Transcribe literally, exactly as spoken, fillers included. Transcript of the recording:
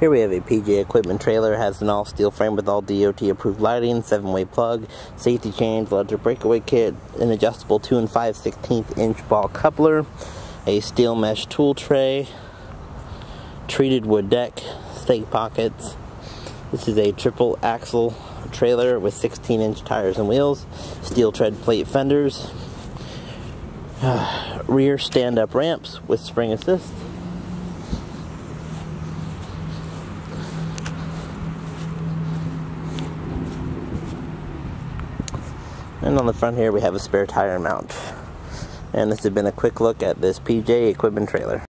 Here we have a P J Equipment trailer. Has an all-steel frame with all D O T approved lighting, seven-way plug, safety chains, larger breakaway kit, an adjustable two and five sixteenth inch ball coupler, a steel mesh tool tray, treated wood deck, stake pockets. This is a triple axle trailer with sixteen inch tires and wheels, steel tread plate fenders, uh, rear stand-up ramps with spring assist. And on the front here we have a spare tire mount. And this has been a quick look at this P J Equipment trailer.